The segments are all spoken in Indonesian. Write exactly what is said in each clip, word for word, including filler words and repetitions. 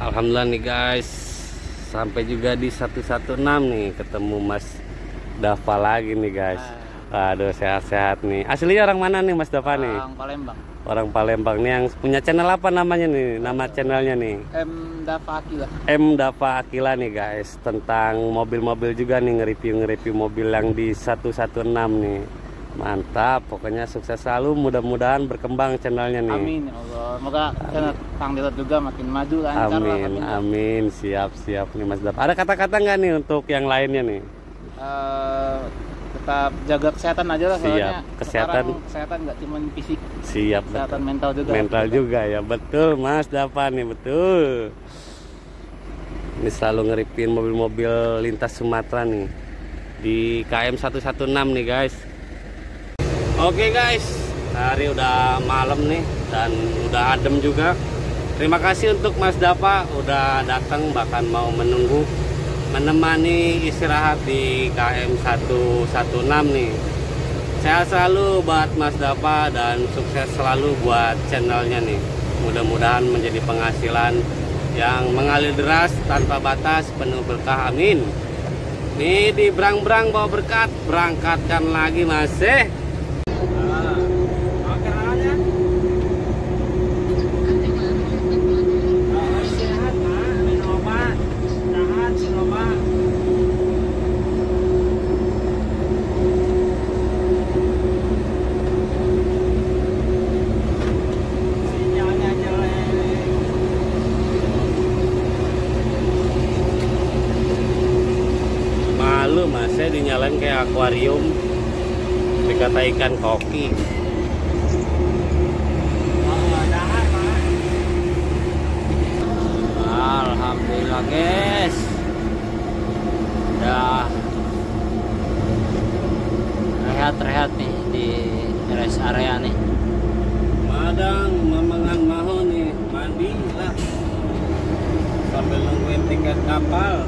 Alhamdulillah nih guys, sampai juga di satu satu enam nih, ketemu Mas Dafa lagi nih guys. Aduh, sehat-sehat nih. Aslinya orang mana nih Mas Dafa nih? Orang Palembang. Orang Palembang nih. Yang punya channel apa namanya nih? Nama channelnya nih? M Dafa Akila. M Dafa Akila nih guys, tentang mobil-mobil juga nih, nge-review-nge-review mobil yang di satu satu enam nih. Mantap, pokoknya sukses selalu, mudah-mudahan berkembang channelnya nih. Amin ya Allah, semoga channel Kang Dilot juga makin maju, lancar. Amin, lah, amin, siap-siap nih Mas Dafa. Ada kata-kata nggak nih untuk yang lainnya nih? Uh, tetap jaga kesehatan aja lah, siap. Soalnya kesehatan, kesehatan nggak cuma fisik, siap, kesehatan betul. Mental juga. Mental betul. Juga ya, betul Mas Dafa nih, betul. Ini selalu nge-reviewin mobil-mobil lintas Sumatera nih di K M satu satu enam nih guys. Oke guys, hari udah malam nih dan udah adem juga. Terima kasih untuk Mas Dafa udah datang, bahkan mau menunggu menemani istirahat di K M satu satu enam nih. Sehat selalu buat Mas Dafa dan sukses selalu buat channelnya nih. Mudah-mudahan menjadi penghasilan yang mengalir deras tanpa batas, penuh berkah, amin. Nih di berang-berang bawa berkat, berangkatkan lagi Mas. Eh. Dinyalain kayak akuarium, dikata ikan koki. Alhamdulillah guys, udah rehat-rehat nih di rest area nih. Madang memengan maho nih, mandi lah sambil nungguin tiket kapal.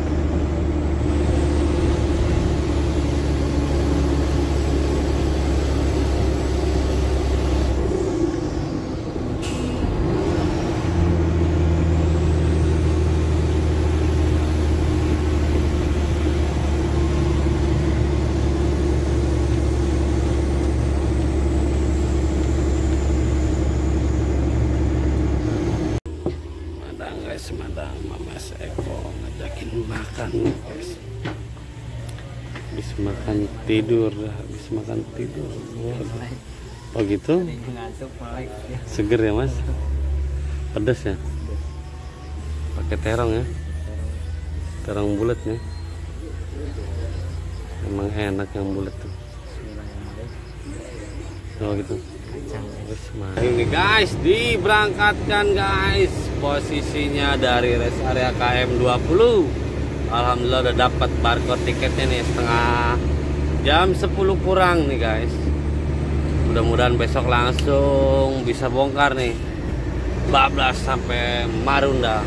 Makan tidur, habis makan tidur. Oh gitu? Seger ya Mas? Pedas ya? Pakai terong ya? Terong bulat ya? Emang enak yang bulat tuh. Oh gitu? Ini guys, diberangkatkan guys. Posisinya dari rest area K M dua puluh. Alhamdulillah udah dapat barcode tiketnya nih, setengah jam sepuluh kurang nih guys. Mudah-mudahan besok langsung bisa bongkar nih bablas sampai Marunda.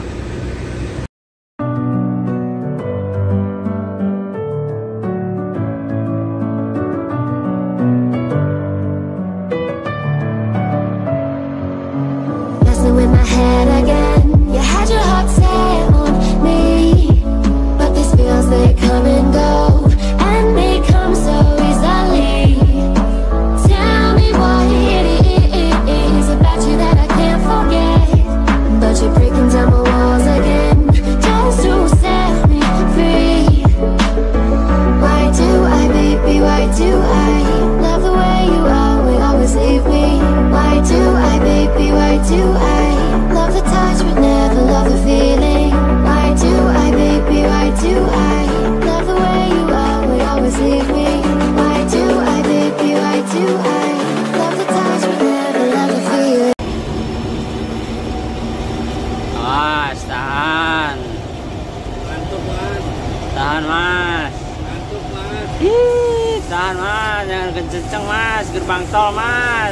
Kenceng Mas, gerbang tol Mas.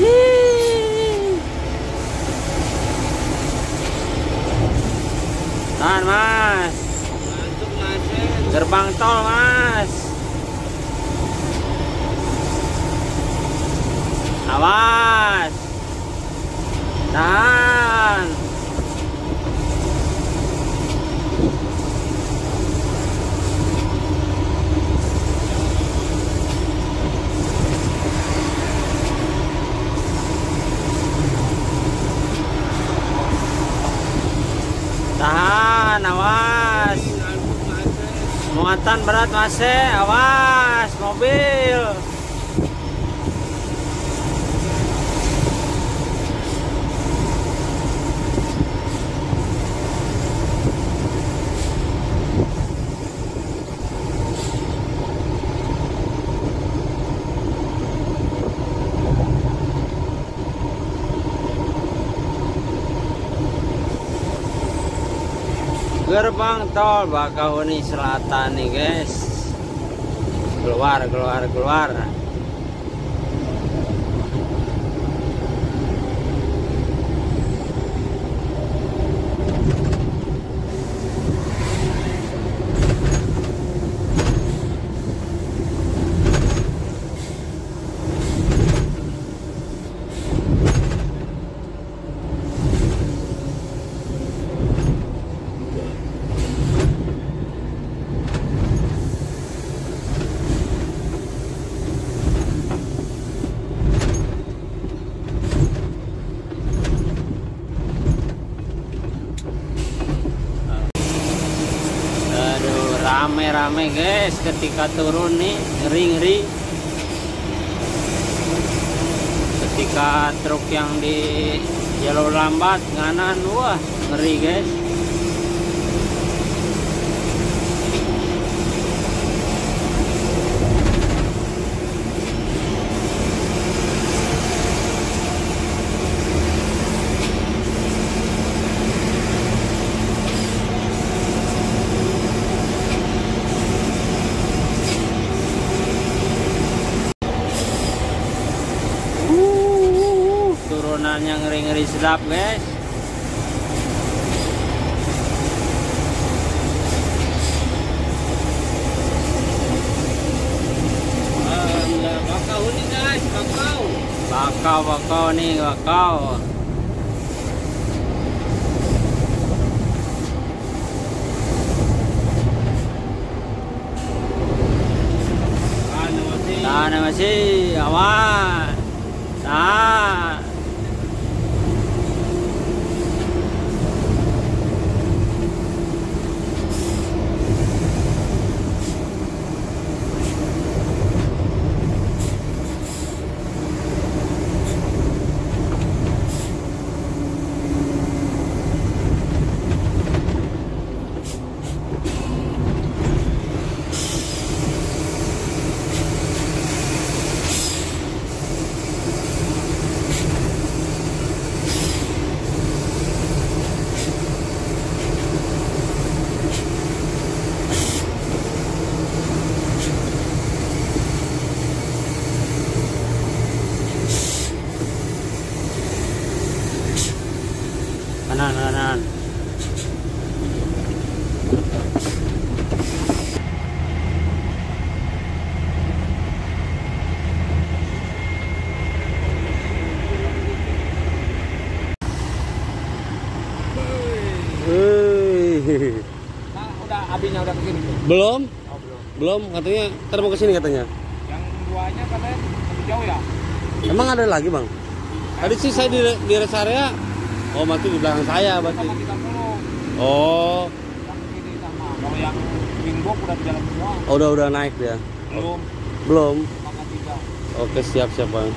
Hii. Tahan Mas. Masuk Mas. Gerbang tol Mas. Awas. Tahan. Muatan berat masih, awas mobil. Gerbang tol Bakahuni Selatan nih guys, keluar keluar keluar. Rame guys, ketika turun nih ngeri-ngeri. Ketika truk yang di jalur lambat kanan, wah ngeri guys. Yang ngeri-ngeri sedap guys. Uh, bakau nih guys, bakau. Bakau, bakau nih, bakau. Tahan masih, awas. Tahan. Belum? Oh, belum. Belum, katanya ntar mau kesini katanya. Yang duanya katanya jauh ya? Emang ada lagi bang? Tadi sih saya di, di rest area. Oh, mati di belakang saya berarti. Oh. Kalau yang Limbang udah jalan semua. Oh, udah udah naik dia. Belum. Belum. Oke, siap siap bang.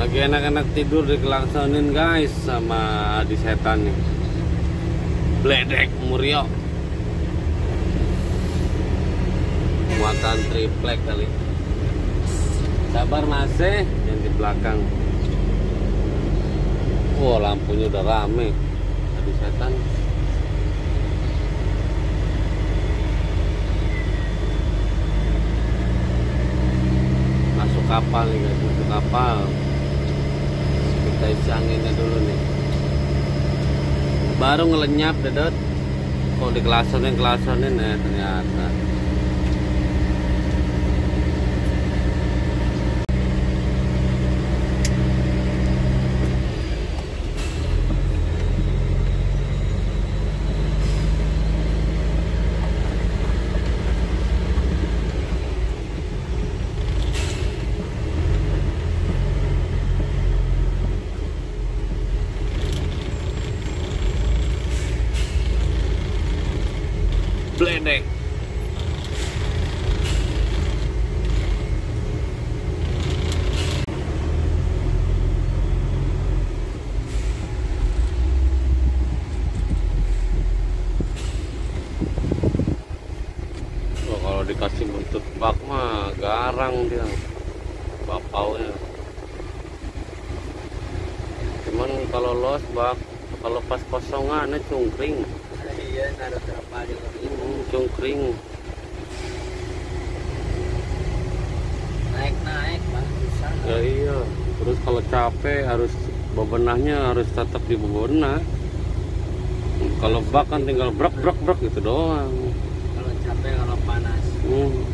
Lagi enak-enak tidur dikelangsonin guys sama di setan nih. Bledek Murio. Muatan triplek kali. Sabar masih yang di belakang. Wah, wow, lampunya udah rame. Tadi setan. Masuk kapal nih guys, masuk kapal. Kita isi anginnya dulu nih. Baru ngelenyap dedot. Kok dikelasonin-kelasonin ya ternyata. pendek. Wah, kalau dikasih bentuk bak mah garang dia bapaunya. Cuman kalau los bak, kalau pas kosongan cungkring. Iya, naruh terapa aja hmm, cungkring. Naik-naik bisa. Ya iya, terus kalau capek harus bebenahnya harus tetap di bebenah. Kalau bak kan tinggal brek-brek-brek gitu doang. Kalau capek, kalau panas. Hmm.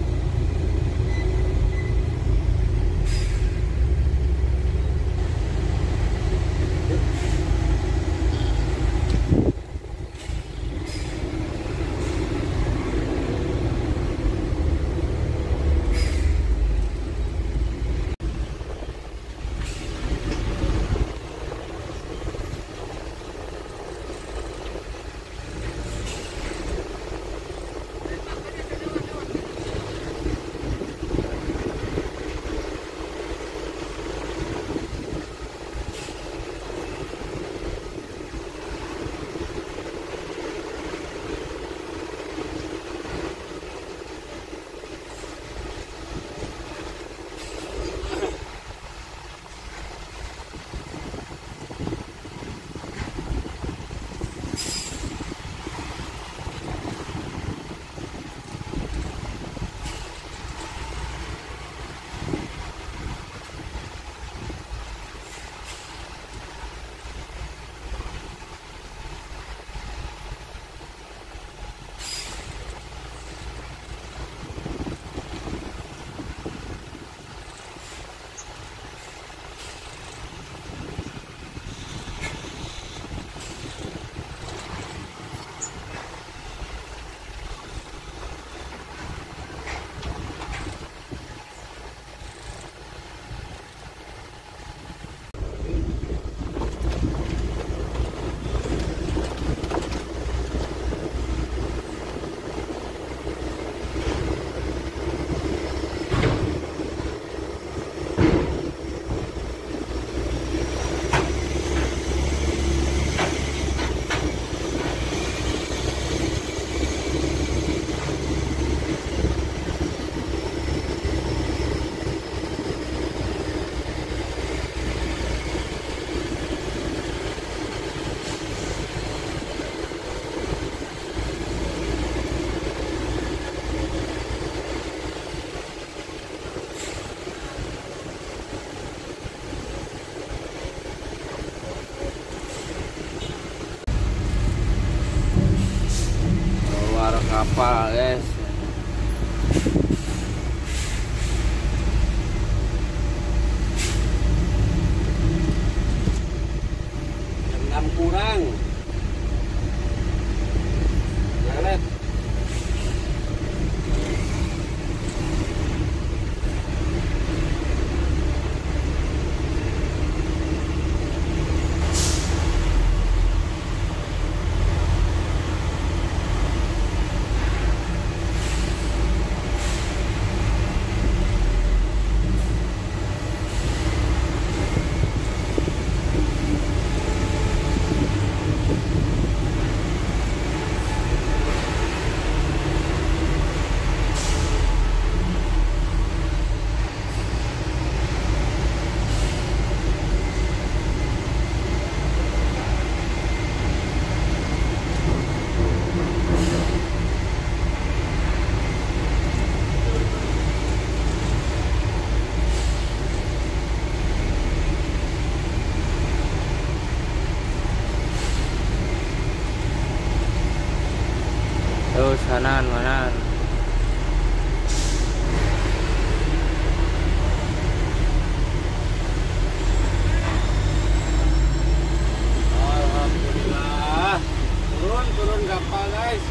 Kapal guys, jam enam kurang Pleret. Kanan, kanan. Alhamdulillah. Turun, turun kapal guys.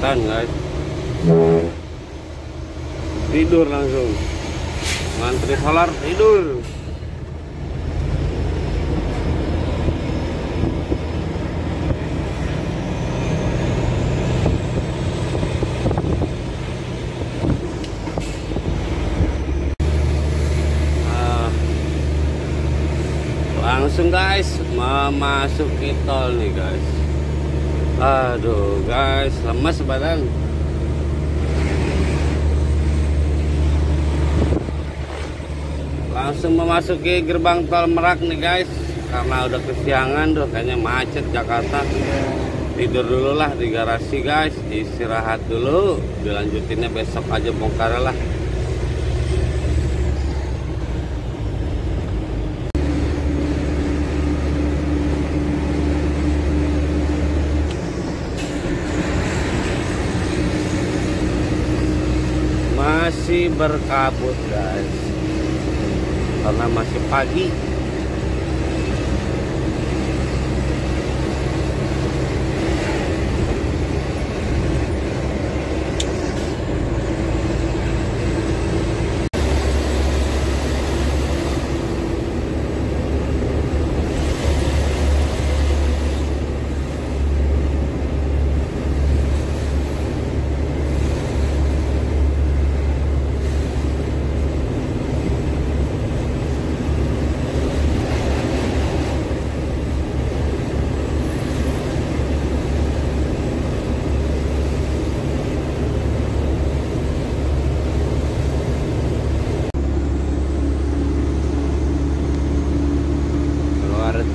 kelihatan guys, tidur langsung ngantri solar, tidur. Langsung guys memasuki tol nih guys. Aduh guys, lemes badan. Langsung memasuki gerbang tol Merak nih guys, karena udah kesiangan tuh, kayaknya macet Jakarta. Tidur dulu lah di garasi guys, istirahat dulu, dilanjutinnya besok aja, bongkar lah. Masih berkabut guys, karena masih pagi.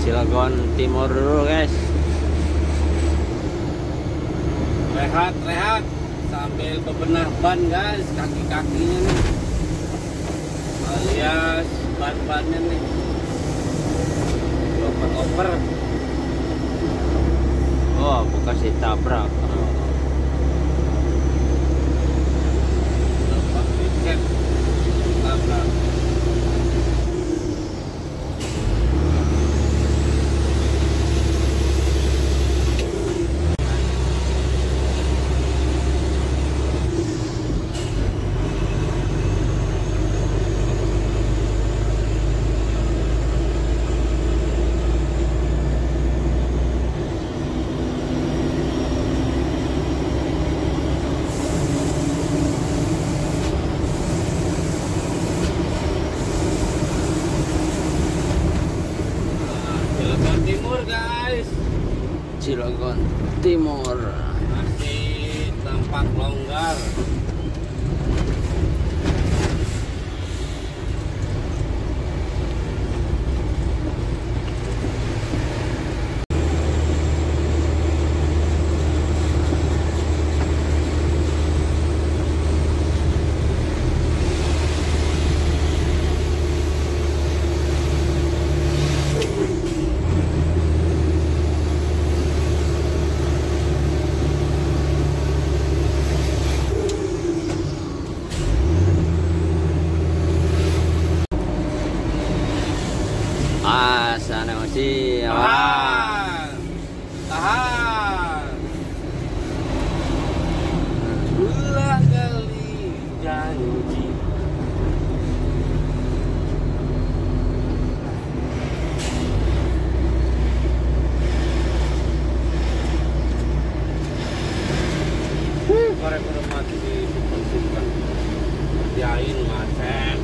Cilegon Timur dulu guys, rehat-rehat sambil bebenah ban guys, kaki-kakinya nih, alias ban-bannya nih oper-oper. Oh, bukan si tabrak, lepas dicek tabrak. Cilegon Timur masih tampak longgar. Tahan, tahan. Berulang kali janji. Korek udah mati di sumpen-sumpen, kerjain macet.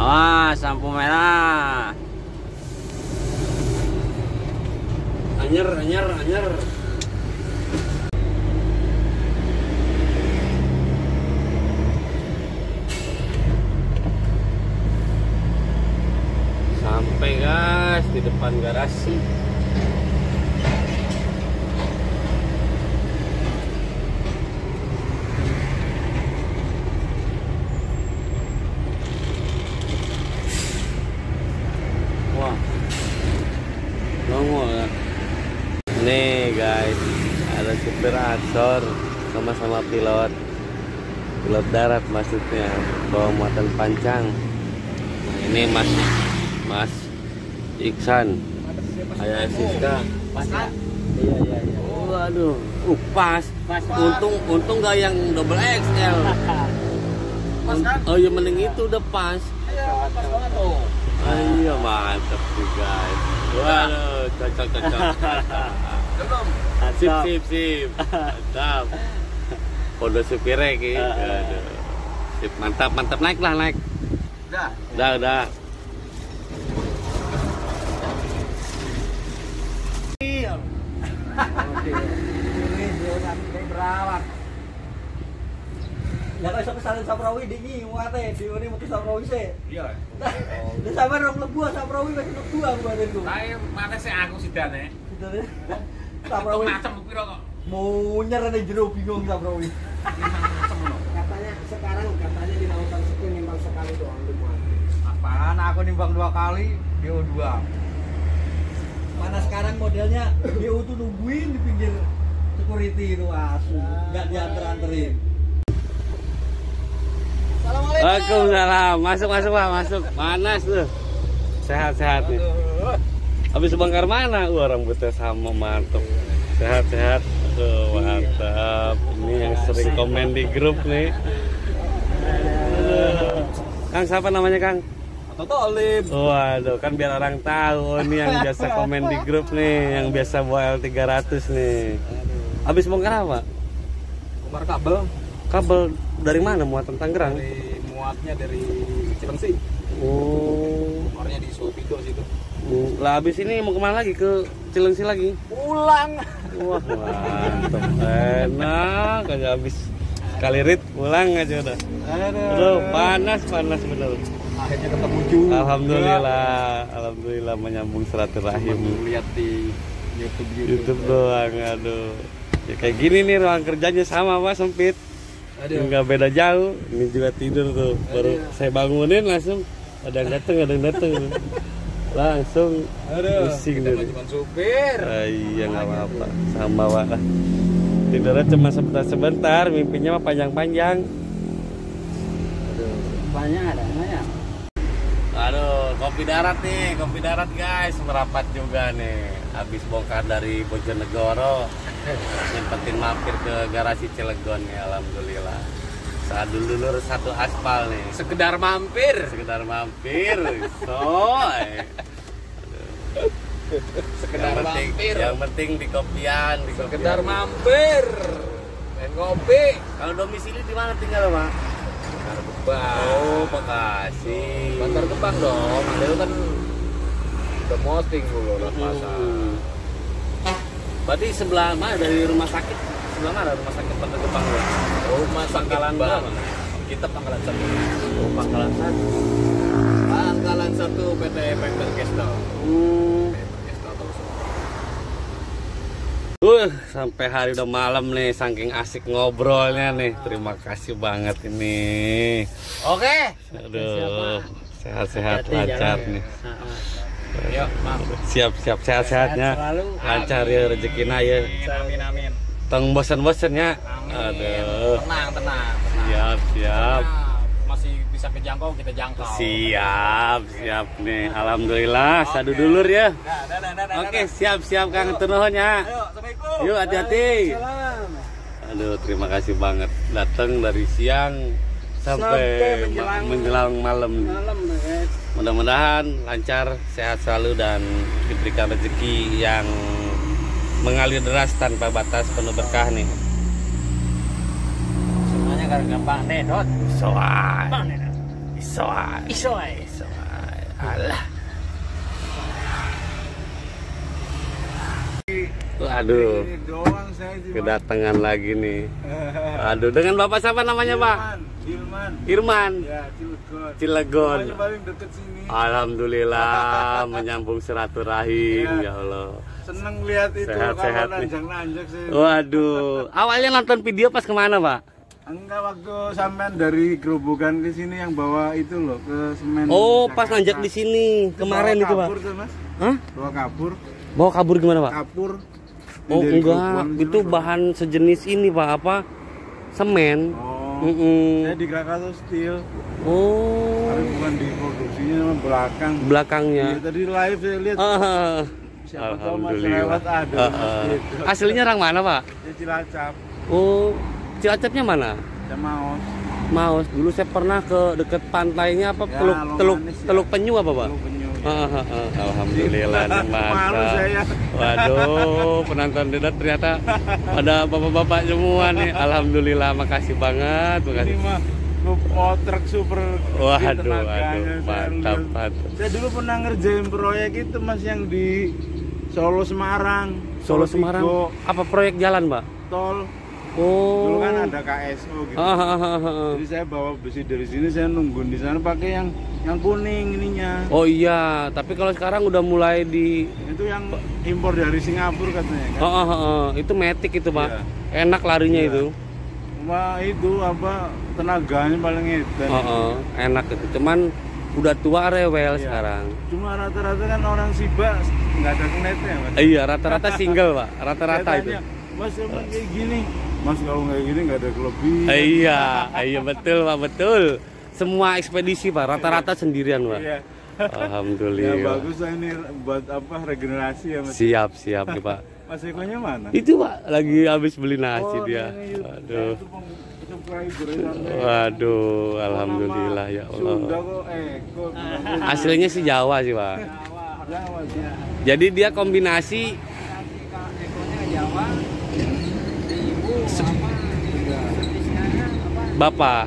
Awas, lampu merah. Anyer, anyer, anyer. Sampai guys di depan garasi. Nih guys, ada supir ansor sama-sama pilot, pilot darat maksudnya, bawa muatan pancang. Nah, ini Mas Mas Iksan, ayah Siska. Iya iya iya. Waduh, uh, pas. Pas, pas. Untung untung nggak yang double X L. Pas kan? Oh ya mending itu udah pas. Iya, pas banget tuh. Iya, mantap juga. Waduh, cocok cocok. Belum. Sip sip sip. Mantap. Kode supirnya ki. Aduh. Sip, mantap mantap naik lah naik. Udah. Udah udah. Ini berawak. Lah kok iso kesalen saprawi di nyiwa teh, diune metu saprawi sih. Iya. Lah sampean rong lebu saprawi wis lebu aku bareng ku. Lah maneh sik aku sidane. Sidane. Saprawi macem piro kok. Munyer ning jero bingung saprawi. Macem ngono. Katanya sekarang katanya di lautan situ nimbang sekali doang dimuat. Apaan aku nimbang dua kali, dia dua. Mana sekarang modelnya dia tuh nungguin di pinggir security itu asu, nggak diantar-anterin. Assalamualaikum. Waalaikumsalam. Masuk masuk pak, masuk. Panas tuh. Sehat-sehat nih. Habis bangkar mana? Wah, rambutnya sama mantap. Sehat-sehat. Tuh mantap. Ini yang sering komen di grup nih. Kang siapa namanya Kang? Tolim. Waduh, kan biar orang tahu nih yang biasa komen di grup nih, yang biasa bawa L tiga ratus nih. Habis bongkar apa? Bongkar kabel. Kabel dari mana muatan Tangerang? Dari muatnya dari Cileungsi. Oh. Muarnya di Sulapido situ. Uh, lah habis ini mau kemana lagi? Ke Cileungsi lagi? Pulang. Wah, mantap. Enak aja habis sekali rit pulang aja udah. Aduh, panas panas bener. Akhirnya ketemu juga. Alhamdulillah, alhamdulillah menyambung silaturahim. Lihat di YouTube YouTube, YouTube doang, aduh. Ya kayak gini nih ruang kerjanya sama mas sempit. Enggak beda jauh. Ini juga tidur tuh. Aduh. Baru saya bangunin langsung ada yang datang, ada yang datang. Langsung pusing dulu. Cuma supir. Ah, iya nggak apa-apa. Sama wak. Tidurnya cuma sebentar-sebentar, mimpinya mah panjang-panjang. Aduh, banyak ada banyak. Aduh, kopi darat nih, kopi darat guys, merapat juga nih. Habis bongkar dari Bojonegoro, nyempetin mampir ke garasi Cilegon nih, alhamdulillah. Saat dulur satu aspal nih. Sekedar mampir, sekedar mampir. So, eh. sekedar yang penting, mampir. Yang penting di kopian, di sekedar kopian. Mampir. Main kopi. Kalau domisili di mana tinggal, Pak? Bantar Gebang. Oh, Bekasi. Bantar Gebang dong. Itu kan udah moting dulu lah pasar. Berarti sebelah mana dari rumah sakit? Sebelah mana rumah sakit Bantar Gebang? Rumah Pangkalan Bang. Kita Pangkalan Satu. Oh, Pangkalan Satu. Pangkalan Satu P T Pangkalan Kestel. Uh. Uh, sampai hari udah malam nih, saking asik ngobrolnya nih. Terima kasih banget ini. Oke. Aduh, sehat-sehat lancar nih. Yuk, siap-siap sehat-sehatnya. Lancar ya rezekinya ya. Amin amin. Teng bosen-bosennya. Aduh. Tenang tenang. Siap siap. Masih bisa kejangkau kita jangkau. Siap siap nih. Alhamdulillah. Sadu dulur ya. Oke siap siap Kang Tunuhnya. Yuk hati-hati. Aduh terima kasih banget datang dari siang sampai, sampai menjelang, menjelang malam. malam Mudah-mudahan lancar, sehat selalu dan diberikan rezeki yang mengalir deras tanpa batas penuh berkah nih. Semuanya karena Bang Nedot. Isoai. Bang Nedot. Isoai. Isoai. Isoai. Allah. Aduh, kedatangan lagi nih. Aduh, dengan bapak siapa namanya Pak? Irman. Irman. Ya, Cilegon. Cilegon. Alhamdulillah, menyambung silaturahim ya Allah. Seneng lihat itu. Sehat-sehat nanjak-nanjak sih. Waduh, awalnya nonton video pas kemana Pak? Enggak, waktu sampean dari gerobokan ke sini yang bawa itu loh ke Semen. Oh, Jakarta. Pas nanjak di sini kemarin itu, Pak. Kabur tuh, Mas. Hah? Bawa kabur. Bawa kabur gimana, Pak? Kabur. Oh, enggak. Itu bahan sejenis ini, Pak, apa? Semen. Oh. Mm -mm. Saya di Krakatau Steel. Oh. Tapi bukan di produksinya, belakang. Belakangnya. Ya, tadi live saya lihat. Uh. Siapa tahu masih lewat ada. Uh, uh. Gitu. Aslinya orang mana, Pak? Di Cilacap. Oh, Cilacapnya mana? Di Maos. Maos. Dulu saya pernah ke dekat pantainya apa ya, Teluk Teluk ya. Teluk Penyu apa, Pak? Teluk Penyu. Ya. Uh, uh, uh. Alhamdulillah nih, mantap. Waduh, penonton debat ternyata ada bapak-bapak semua nih. Alhamdulillah, makasih banget. Makasih. Oh, truk super. Waduh, waduh, mantap, mantap. Saya dulu pernah ngerjain proyek itu Mas yang di Solo Semarang. Solo Semarang. Tigo. Apa proyek jalan, Mbak? Tol. Oh. Dulu kan ada K S O gitu. Ah, ah, ah, ah. Jadi saya bawa besi dari sini, saya nungguin di sana pakai yang yang kuning ininya. Oh iya, tapi kalau sekarang udah mulai di itu yang impor dari Singapura katanya kan. Ah, ah, ah. Itu metik itu, Pak. Iya. Enak larinya iya. Itu. Wah itu apa tenaganya paling itu oh, oh, enak itu cuman udah tua rewel iya. Sekarang cuma rata-rata kan orang Siba nggak ada knetnya Mas. Iya rata-rata single Pak rata-rata itu Mas emang kayak gini Mas kalau nggak gini nggak ada kelebihan iya iya betul Pak betul semua ekspedisi Pak rata-rata sendirian Pak iya. Alhamdulillah ya, bagus lah ini buat apa regenerasi ya Mas siap siap ya, Pak. Mas Ekonya mana? Itu Pak, lagi habis beli nasi oh, dia. Aduh. Waduh, alhamdulillah ya Allah. Aslinya sih Jawa sih Pak. Jadi dia kombinasi Bapak.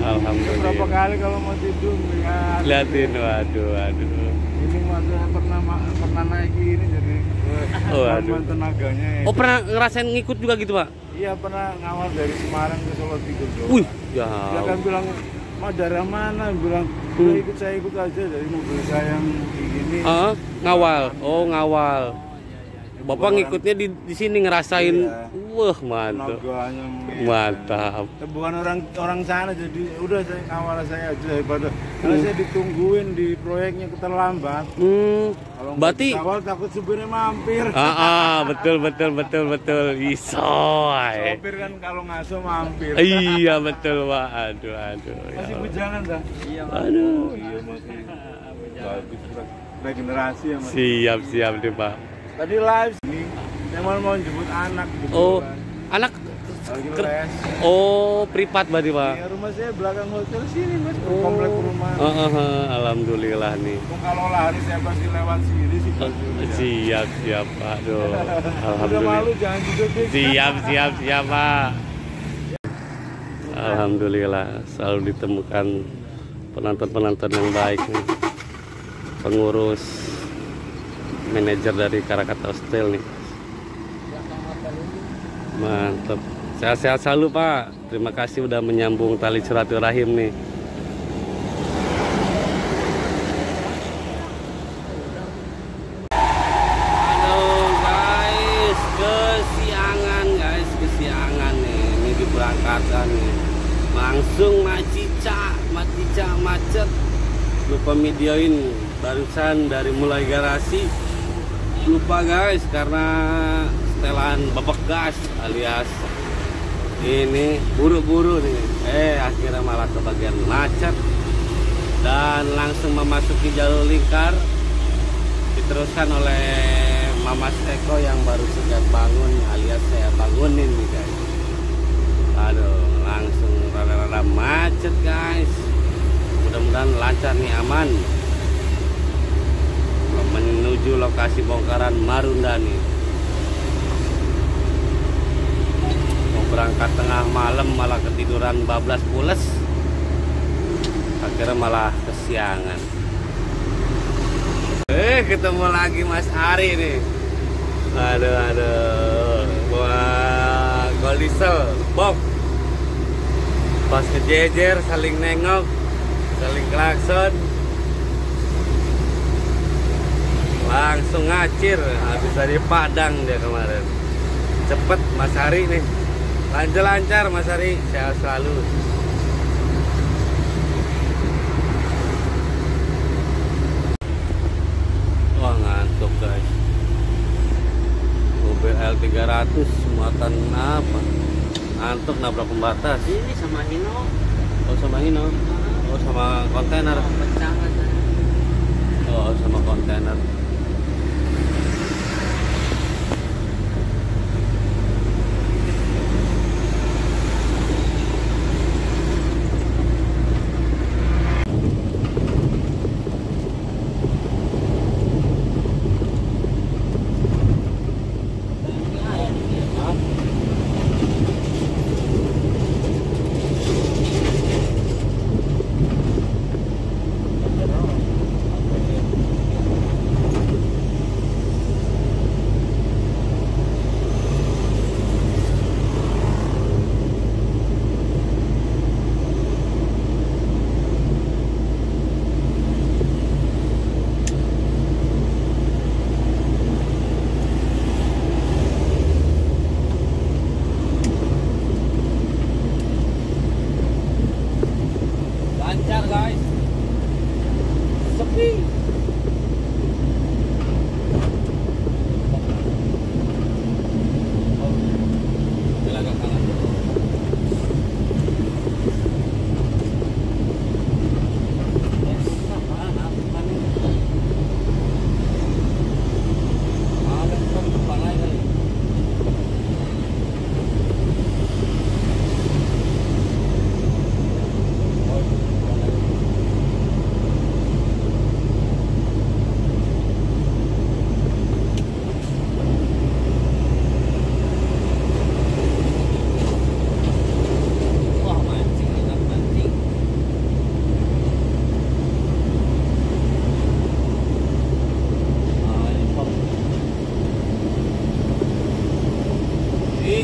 Alhamdulillah. Berapa kali kalau mau tidur lihat. Lihatin, waduh, waduh. Ini maksudnya pernah pernah naik ini jadi oh, waduh. Tenaganya. Itu. Oh pernah ngerasain ngikut juga gitu Pak? Iya pernah ngawal dari Semarang ke Solo tidur doang. Wih, ya. Dia kan bilang, Mas darah mana? Bilang, udah ikut saya ikut aja dari mobil saya yang begini. Uh, ngawal, oh ngawal. Bapak ngikutnya di, di sini ngerasain, iya. Wah mantap, mantap. Bukan orang orang sana jadi udah saya awal saya aja daripada kalau hmm. saya ditungguin di proyeknya terlambat. Hmm. Kalau berarti awal takut supirnya mampir. Ah, ah betul betul betul betul isoy. Supir kan kalau ngaso mampir. Iya betul Pak, aduh aduh. Masih bujangan dah. Iya. Aduh. Iya masih. Bagus regenerasi ya Mas. Siap siap deh Pak. Tadi live sini, memang mau jemput anak gitu. Oh, kan. Anak oh, privat berarti Pak. Iya, rumah saya belakang hotel sini Mas, oh. Komplek perumahan. Uh, uh, uh, alhamdulillah nih. Kalau lah hari saya pasti lewat sini sih. Uh, siap, siap Pak. Aduh. Alhamdulillah. Udah malu jangan gitu deh. Siap, siap, siap Pak. Alhamdulillah selalu ditemukan penonton-penonton yang baik nih. Pengurus manajer dari Krakatau Steel nih. Mantap. Sehat-sehat selalu Pak. Terima kasih udah menyambung tali silaturahim nih. Aduh guys, kesiangan guys, kesiangan nih. Ini diberangkatkan nih. Langsung macica, macica macet. Lupa videoin barusan dari mulai garasi. Lupa guys karena setelan babak gas alias ini buru-buru nih eh akhirnya malah ke bagian macet dan langsung memasuki jalur lingkar diteruskan oleh Mamas Eko yang baru saja bangun alias saya bangunin nih guys. Aduh langsung rada-rada macet guys. Mudah-mudahan lancar nih aman menuju lokasi bongkaran Marunda nih. Mau berangkat tengah malam malah ketiduran bablas pules. Akhirnya malah kesiangan. Eh ketemu lagi Mas Ari nih. Aduh aduh. Wah, Colt Diesel, Bob. Pas kejejer saling nengok, saling klakson. Langsung ngacir, habis dari Padang dia kemarin. Cepet Mas Ari nih. Lancar-lancar Mas Ari, sehat selalu. Wah ngantuk guys. U B L tiga ratus muatan apa? Ngantuk nabrak pembatas. Ini sama Hino. Oh sama Hino. Oh sama kontainer. Oh, bawa sama kontainer.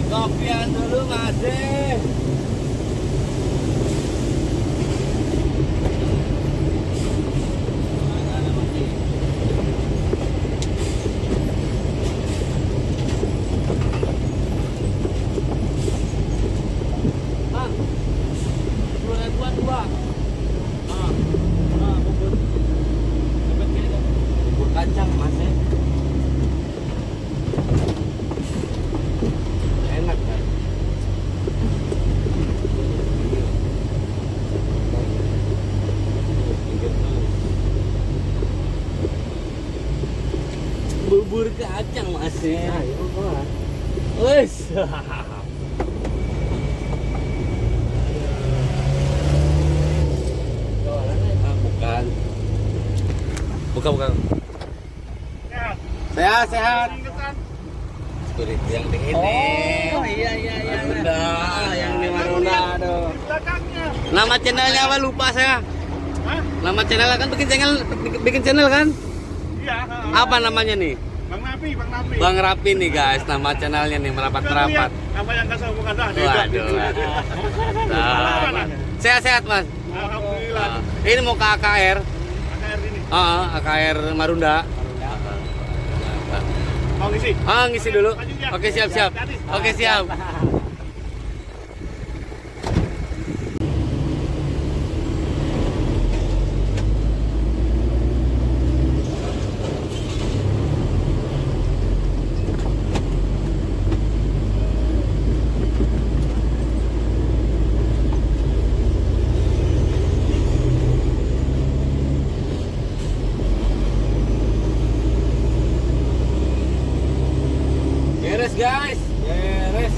Kopian dulu masih. Bang, sepuluh ribuan dua. Ah, ah, bubur. Bubur kacang masih. Bubur kacang masih. Wes. Bukan. Bukan bukan. Sehat. Sehat sehat. Kulit yang di ini. Oh iya iya iya. Marunda, yang di Marunda aduh. Nama channelnya apa lupa saya? Hah? Nama channel kan bikin channel bikin channel kan? Iya. Apa namanya nih? Bang Rapi, Bang Rapi. Bang Rapi nih guys, nama channelnya nih merapat-merapat. Apa yang kasih hubungan dah? Waduh. Sehat-sehat mas. Alhamdulillah. Nah, ini mau ke A K R. A K R ini. Uh, A K R Marunda. Marunda. Nah, mau ngisi? Ah ngisi dulu. Oke siap-siap. Oke siap. Guys, beres.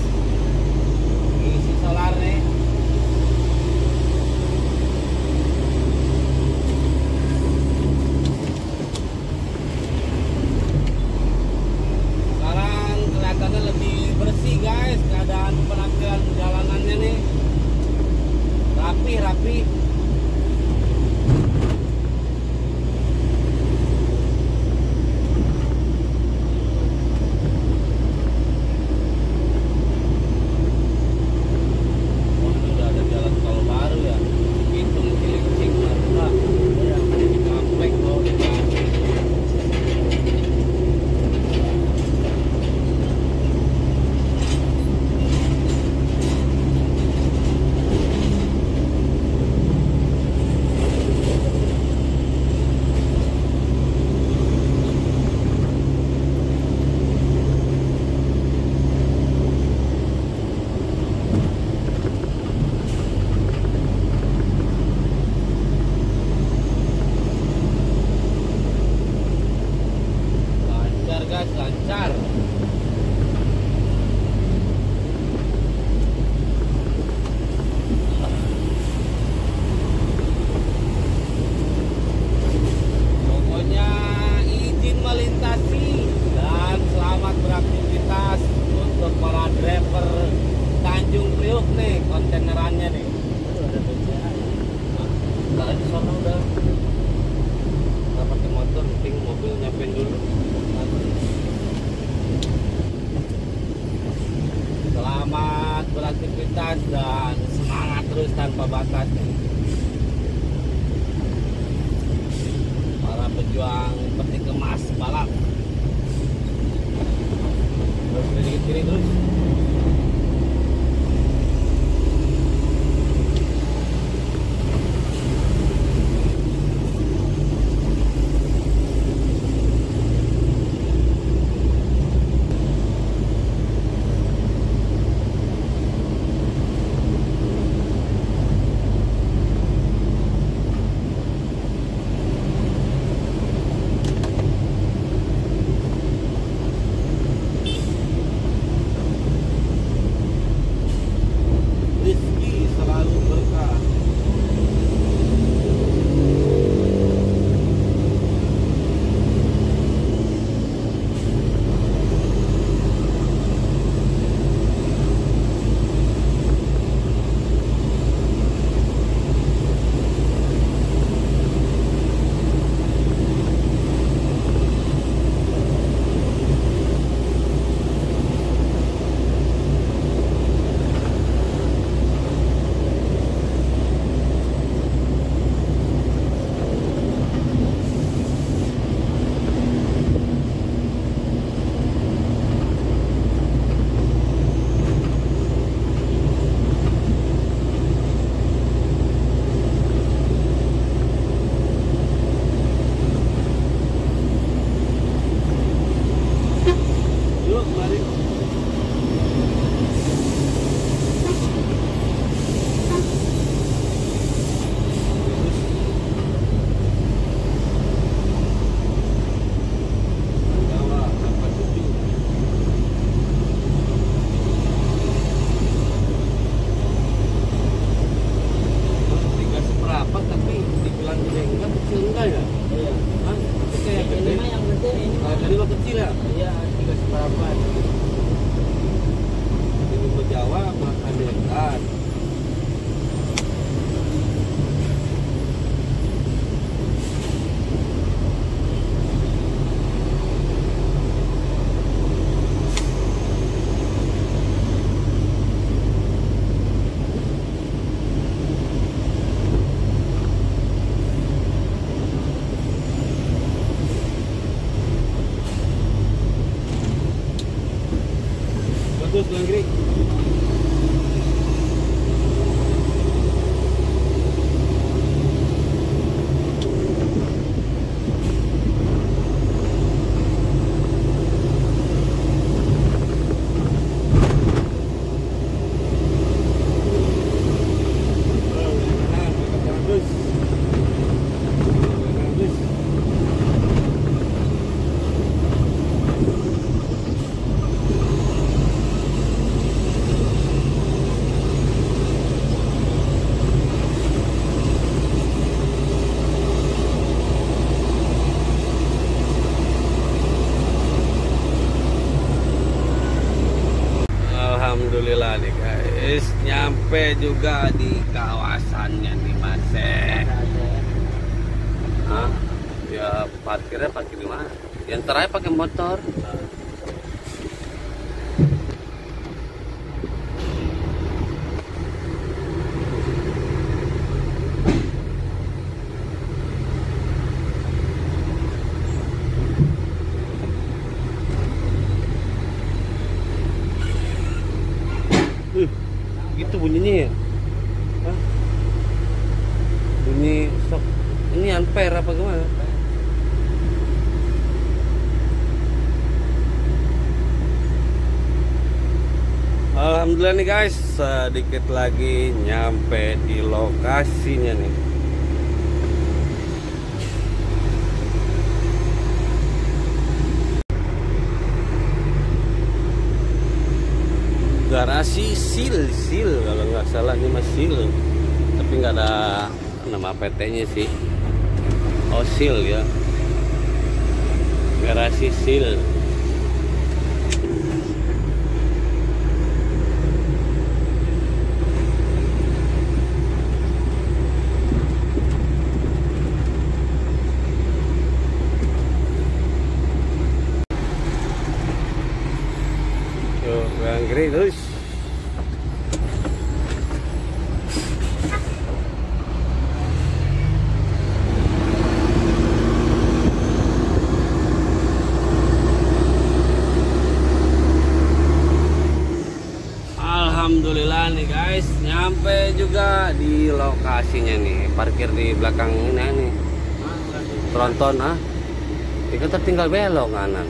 sangat lancar. Pokoknya izin melintasi dan selamat beraktivitas untuk para driver Tanjung Priok nih, kontainerannya nih. Nah, di sana udah nggak pakai motor, penting mobil nyampein dulu. Selamat beraktivitas dan semangat terus tanpa batas nih. Para pejuang peti kemas balap. Terus kiri kiri terus. Alhamdulillah nih guys, nyampe juga di kawasannya nih Mas. Nah, ya parkirnya parkir di mana? Yang terakhir pakai motor. Bunyinya ya? Hah? Bunyi sok ini ampere apa gimana? Alhamdulillah nih guys, sedikit lagi nyampe di lokasinya nih. Sil-Sil kalau nggak salah, ini mas Sil, tapi nggak ada nama P T-nya sih. Oh Sil ya, garasi Sil. Terus alhamdulillah nih guys, nyampe juga di lokasinya nih. Parkir di belakang ini nih, tronton ah, itu tertinggal belok kanan.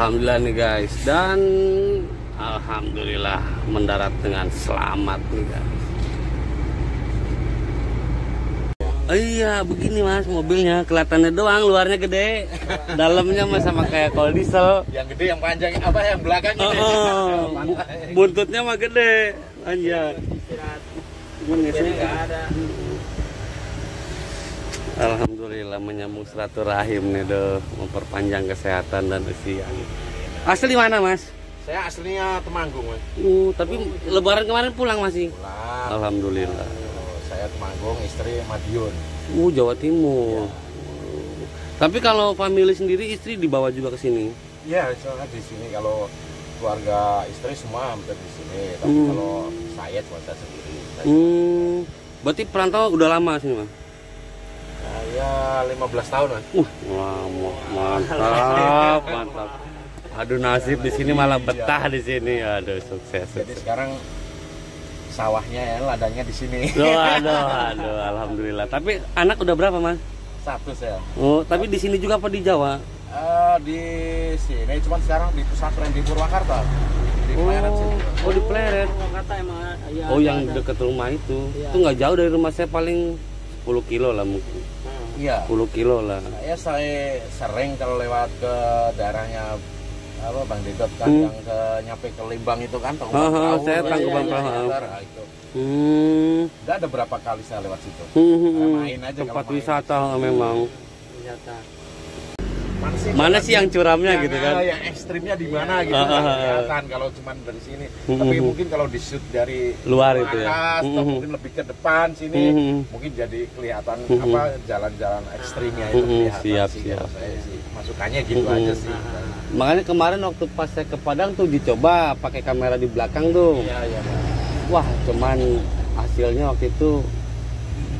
Alhamdulillah nih guys, dan alhamdulillah mendarat dengan selamat nih guys. Oh iya, begini mas mobilnya, kelihatannya doang, luarnya gede, dalamnya mas sama kayak Colt Diesel. Yang gede, yang panjang, apa yang belakang gede. Oh, oh. Bu buntutnya mah gede, anjay. Ini nggak ada. Alhamdulillah menyambung silaturahim nih doh, memperpanjang kesehatan dan usia. Asli mana mas? Saya aslinya Temanggung mas. Uh, tapi oh, lebaran kemarin pulang masih? Pulang. Alhamdulillah. Pulang. Saya Temanggung, istri Madiun. Uh, Jawa Timur. Ya. Uh. Tapi kalau family sendiri, istri dibawa juga ke sini? Iya, soalnya di sini kalau keluarga istri semua hampir di sini. Tapi uh. kalau saya cuma saya sendiri. Saya uh. Berarti perantau udah lama sini mas? Ya lima belas tahun mas. Uh, lama, mantap, mantap. Aduh nasib di sini malah betah di sini. Aduh sukses. Jadi sekarang sawahnya ya ladangnya di sini. Aduh, aduh, aduh, alhamdulillah. Tapi anak udah berapa mas? Satu saya. Oh, tapi di sini juga apa di Jawa? Uh, di sini, cuman sekarang di pesantren di Purwakarta. Di oh, Pleret sini. Oh di Pleret. Purwakarta emang. Ya, oh yang ada deket rumah itu. Iya. Itu nggak jauh dari rumah saya, paling sepuluh kilo lah mungkin. Iya. sepuluh kilo lah. Ya saya sering kalau lewat ke daerahnya apa Bang Dedot kan, hmm. yang ke nyampe ke Limbang itu kan, tahu. Heeh, saya Tangkuban Perahu. Hmm. Udah ada berapa kali saya lewat situ. Hmm. Main aja tempat main wisata memang. Wisata. Mana, mana sih yang curamnya yang, gitu kan? Yang ekstrimnya di mana gitu? Kan? Kelihatan kalau cuman dari sini. Uhum. Tapi mungkin kalau di shoot dari luar atas, itu ya, atau mungkin lebih ke depan sini, uhum. mungkin jadi kelihatan uhum. apa jalan-jalan ekstrimnya itu kelihatan. Siap, sih, siap. Saya sih. Masukannya gitu uhum. aja sih. Makanya kemarin waktu pas saya ke Padang tuh dicoba pakai kamera di belakang tuh. Iya, iya. Wah, cuman hasilnya waktu itu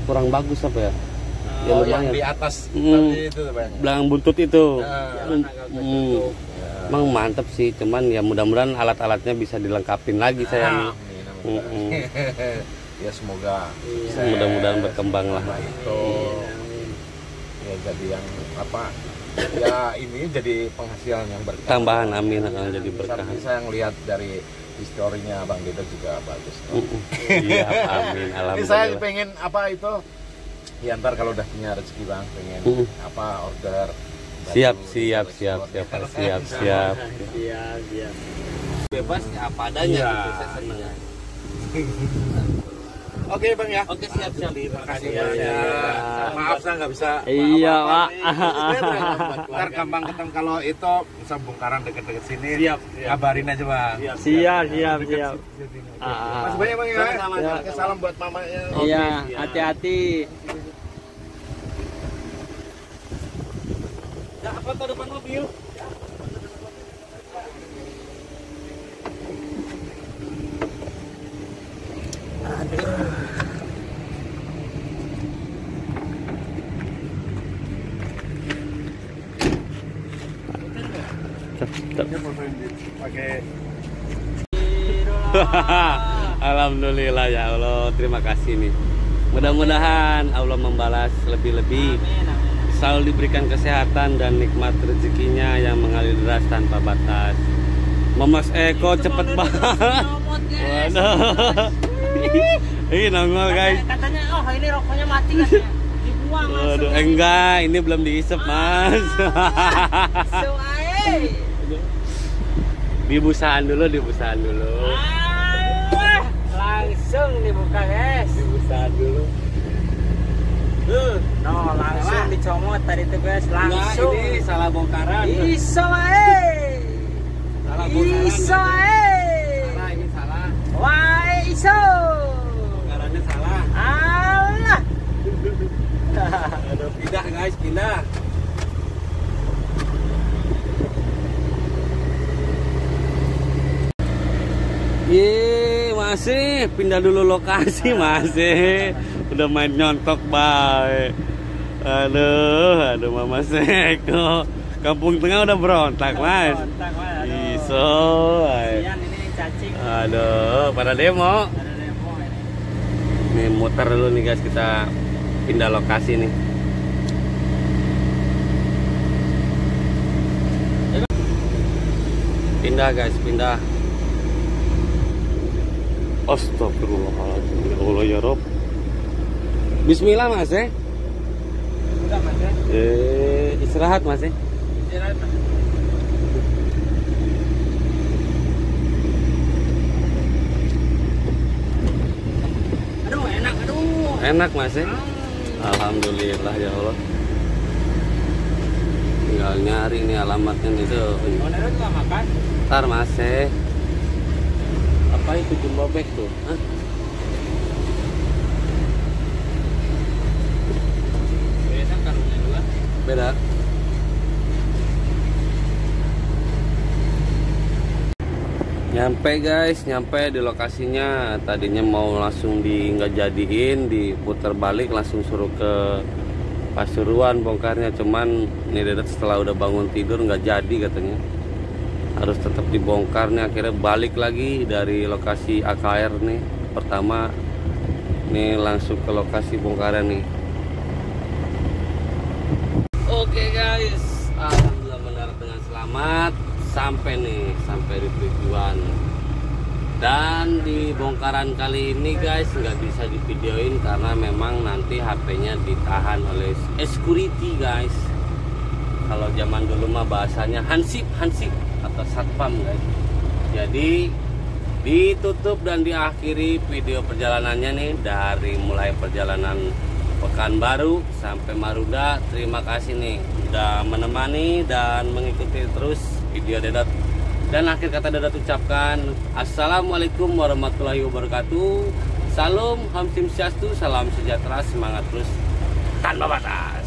kurang bagus apa ya? Ya, oh, yang di atas mm, itu belakang buntut itu nah, mm, mm, ya. Emang mantep sih, cuman ya mudah-mudahan alat-alatnya bisa dilengkapin lagi nah, saya nih mm -mm. ya semoga ya, mudah-mudahan berkembang lah itu ya, jadi yang apa ya ini jadi penghasilan yang berkah tambahan, amin akan jadi berkah. Saya ngelihat dari historinya Bang Dedot juga bagus mm -mm. ya, amin. Alhamdulillah. Saya pengen apa itu ya ntar kalau udah punya rezeki bang, pengen uh. apa order baju, siap, siap, siap, siap, siap, siap, siap, siap, siap, bebas apa adanya ya. Gitu, saya senang. Oke okay, bang ya. Oke okay, siap, siap. Terima kasih ya. Ya. Maaf saya nggak bisa. Iya pak. Ntar gampang ketemu kalau itu sambung karang deket-deket sini. Siap. Kabarin aja bang. Siap, siap, siap. Siap. Mas banyak bang ya. Sama-sama. Salam buat mamanya. Iya. Hati-hati. Ya, apa tuh depan mobil? Aduh. Alhamdulillah ya Allah, terima kasih nih. Mudah-mudahan Allah membalas lebih-lebih, selalu diberikan kesehatan dan nikmat rezekinya yang mengalir deras tanpa batas. Mas Eko cepet banget. Waduh. Ini nongol guys. Katanya oh ini rokoknya mati katanya. Dibuang langsung. Waduh, enggak, ini belum dihisap, Mas. Dibusaan dulu, dibusaan dulu. Ah, langsung dibuka, guys. Dibusaan dulu. Tuh, no, langsung nah, dicomot tadi tuh, guys. Langsung. Nah, ini salah bongkaran. Bisa, eh. Salah bongkaran. Bisa, eh. Salah, ini salah. Wah, iso. Bongkarannya salah. Allah. Aduh, pindah, guys, pindah. Ye, masih pindah dulu lokasi, masih udah main nyontok baik. Aduh, aduh Mama Seko. Kampung Tengah udah berontak, Mas. Berontak, Mas. Iso. Aduh, pada demo. Pada demo ini. Nih muter dulu nih, guys, kita pindah lokasi nih. Pindah, guys, pindah. Astagfirullahaladzim, ya Allah ya Rob. Bismillah, Mas, eh? Udah, Mas, eh? Eh, istirahat, Mas, eh? Istirahat, Mas. Aduh, enak, aduh. Enak, Mas, eh? Hmm. Alhamdulillah, ya Allah. Tinggal nyari nih alamatnya nih, tuh. Owner juga makan? Ntar, Mas, eh. Apa itu jumbo bag tuh? Hah? Beda karungnya dua? Beda. Nyampe, guys, nyampe di lokasinya. Tadinya mau langsung di nggak jadiin, diputar balik langsung suruh ke Pasuruan bongkarnya. Cuman ini Dedet setelah udah bangun tidur nggak jadi katanya. Harus tetap dibongkar nih, akhirnya balik lagi dari lokasi A K R nih pertama nih langsung ke lokasi bongkaran nih. Oke, guys, alhamdulillah mendarat dengan selamat. Sampai nih, sampai di tujuan. Dan di bongkaran kali ini, guys, nggak bisa divideoin karena memang nanti H P-nya ditahan oleh security, guys. Kalau zaman dulu mah bahasanya hansip, hansip atau satpam, guys. Jadi ditutup dan diakhiri video perjalanannya nih dari mulai perjalanan Pekanbaru sampai Marunda. Terima kasih nih udah menemani dan mengikuti terus video Dedet. Dan akhir kata Dedet ucapkan assalamualaikum warahmatullahi wabarakatuh. Salam, Hamsim Syastu, salam sejahtera, semangat terus tanpa batas.